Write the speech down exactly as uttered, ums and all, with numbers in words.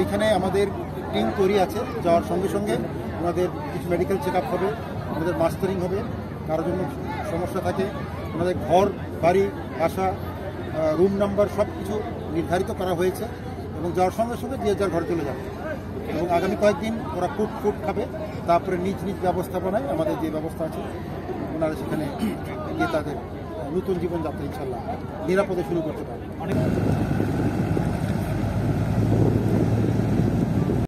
ওইখানে আমাদের টিম তৈরি আছে, যাওয়ার সঙ্গে সঙ্গে ওনাদের কিছু মেডিকেল চেক আপ হবে, ওনাদের মাস্টারিং হবে, কারোর জন্য সমস্যা থাকে ওনাদের ঘর বাড়ি বাসা রুম নাম্বার সব কিছু নির্ধারিত করা হয়েছে এবং যাওয়ার সঙ্গে সঙ্গে যে যার ঘরে চলে যাবে এবং আগামী কয়েকদিন ওরা ফুড ফুড খাবে, তারপরে নিজ নিজ ব্যবস্থাপনায় আমাদের যে ব্যবস্থা আছে ওনারা সেখানে গিয়ে তাদের নতুন জীবনযাত্রা ইনশাল্লাহ নিরাপদে শুরু করতে পারবে।